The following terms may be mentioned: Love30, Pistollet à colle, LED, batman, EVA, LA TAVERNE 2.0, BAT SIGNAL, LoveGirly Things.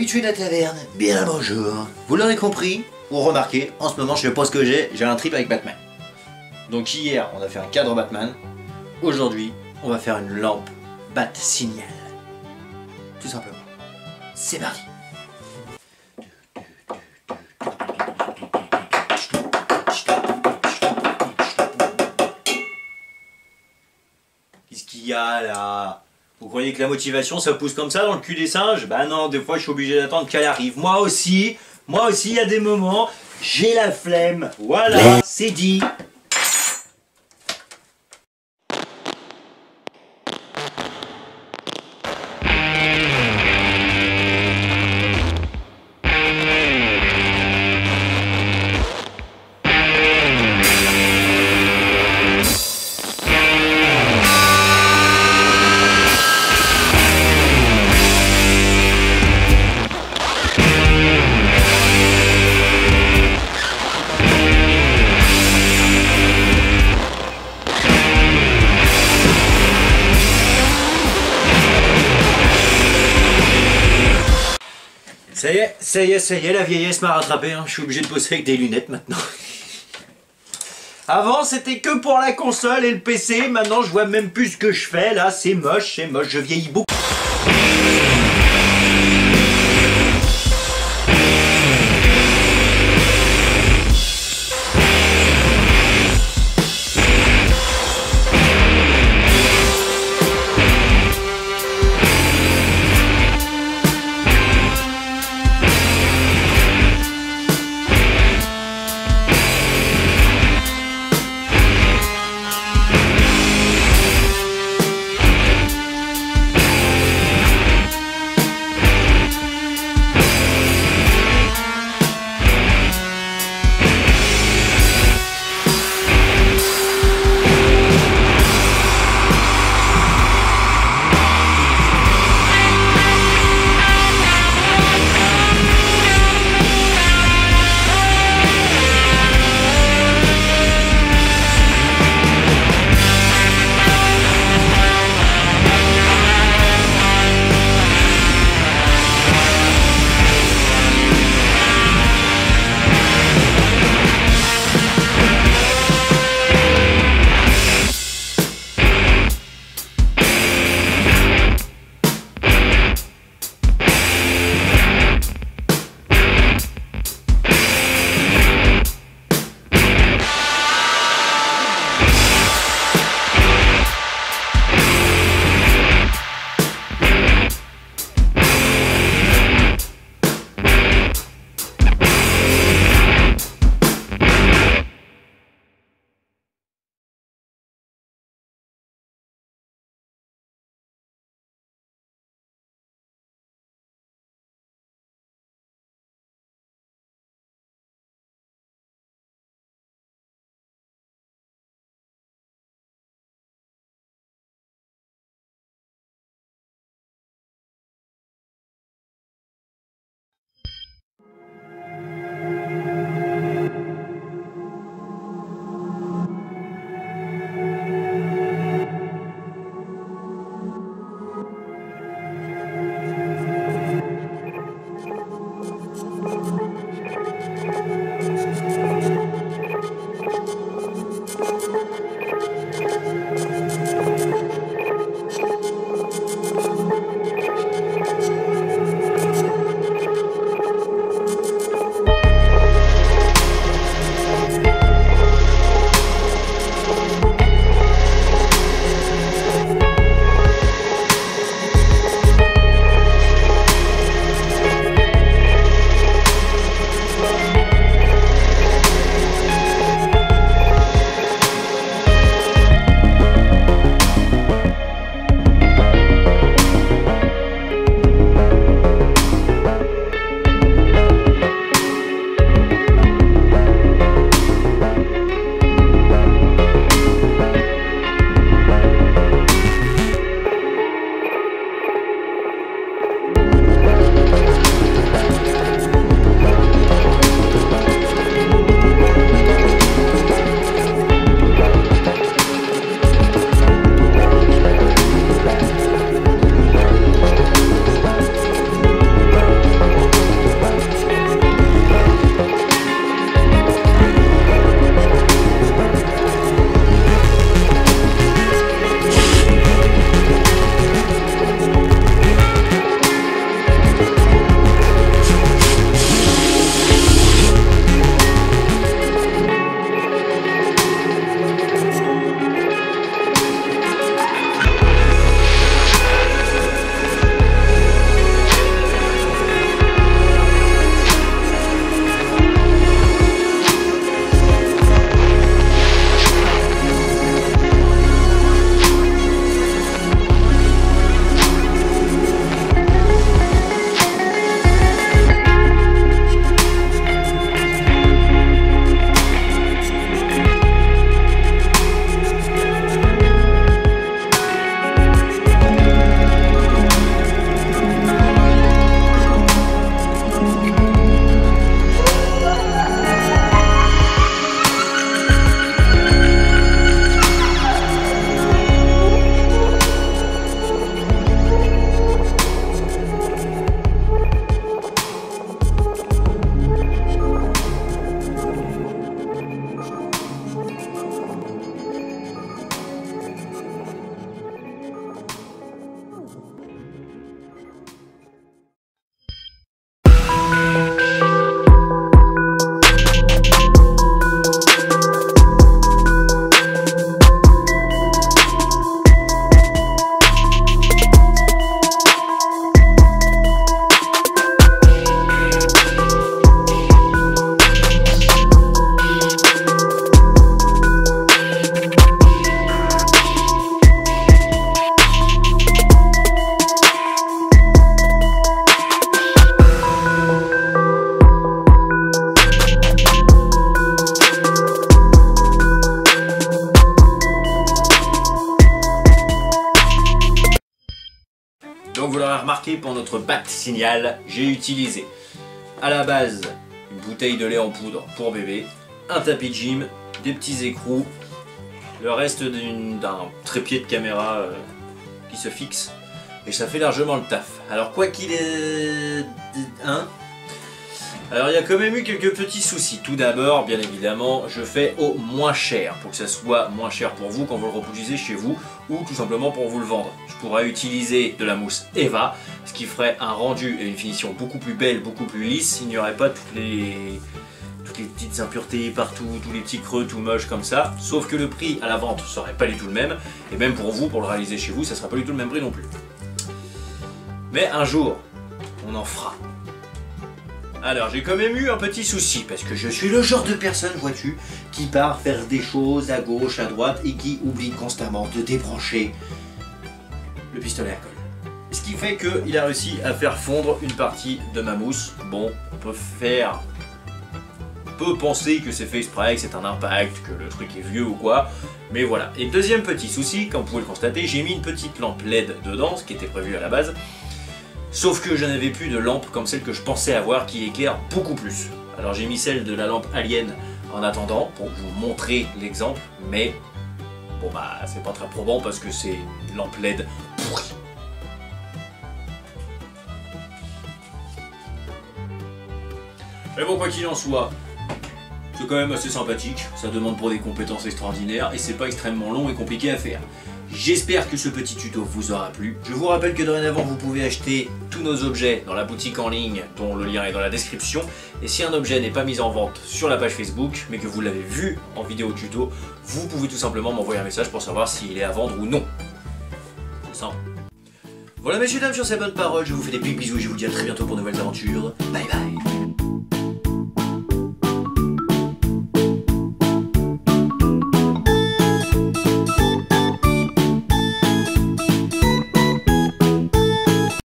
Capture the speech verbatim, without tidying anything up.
habitué de la taverne, bien bonjour. Vous l'aurez compris, ou remarqué, en ce moment je sais pas ce que j'ai, j'ai un trip avec Batman. Donc hier on a fait un cadre Batman, aujourd'hui on va faire une lampe Bat Signal. Tout simplement. C'est parti. Qu'est-ce qu'il y a là? Vous croyez que la motivation ça pousse comme ça dans le cul des singes? Bah non, des fois je suis obligé d'attendre qu'elle arrive. Moi aussi, moi aussi, il y a des moments, j'ai la flemme. Voilà, c'est dit. Ça y est, ça y est, ça y est, la vieillesse m'a rattrapé, hein. Je suis obligé de bosser avec des lunettes maintenant. Avant c'était que pour la console et le P C, maintenant je vois même plus ce que je fais, là c'est moche, c'est moche, je vieillis beaucoup. remarqué pour notre BAT signal, j'ai utilisé à la base une bouteille de lait en poudre pour bébé, un tapis de gym, des petits écrous, le reste d'un trépied de caméra euh, qui se fixe, et ça fait largement le taf. Alors quoi qu'il ait... Hein Alors il y a quand même eu quelques petits soucis. Tout d'abord, bien évidemment, je fais au moins cher, pour que ça soit moins cher pour vous quand vous le reproduisez chez vous, ou tout simplement pour vous le vendre. Je pourrais utiliser de la mousse EVA, ce qui ferait un rendu et une finition beaucoup plus belle, beaucoup plus lisse. Il n'y aurait pas toutes les... toutes les petites impuretés partout, tous les petits creux tout moches comme ça. Sauf que le prix à la vente serait pas du tout le même, et même pour vous, pour le réaliser chez vous, ça sera pas du tout le même prix non plus. Mais un jour, on en fera. Alors j'ai quand même eu un petit souci, parce que je suis le genre de personne, vois-tu, qui part faire des choses à gauche, à droite, et qui oublie constamment de débrancher le pistolet à colle. Ce qui fait qu'il a réussi à faire fondre une partie de ma mousse. Bon, on peut faire... on peut penser que c'est fait exprès, que c'est un impact, que le truc est vieux ou quoi, mais voilà. Et deuxième petit souci, comme vous pouvez le constater, j'ai mis une petite lampe L E D dedans, ce qui était prévu à la base. Sauf que je n'avais plus de lampe comme celle que je pensais avoir qui éclaire beaucoup plus. Alors j'ai mis celle de la lampe Alien en attendant pour vous montrer l'exemple, mais bon bah c'est pas très probant parce que c'est une lampe L E D pourrie. Mais bon, quoi qu'il en soit, c'est quand même assez sympathique, ça demande pour des compétences extraordinaires et c'est pas extrêmement long et compliqué à faire. J'espère que ce petit tuto vous aura plu. Je vous rappelle que dorénavant vous pouvez acheter tous nos objets dans la boutique en ligne dont le lien est dans la description. Et si un objet n'est pas mis en vente sur la page Facebook mais que vous l'avez vu en vidéo tuto, vous pouvez tout simplement m'envoyer un message pour savoir s'il est à vendre ou non. C'est simple. Voilà messieurs dames, sur ces bonnes paroles, je vous fais des petits bisous et je vous dis à très bientôt pour de nouvelles aventures. Bye bye.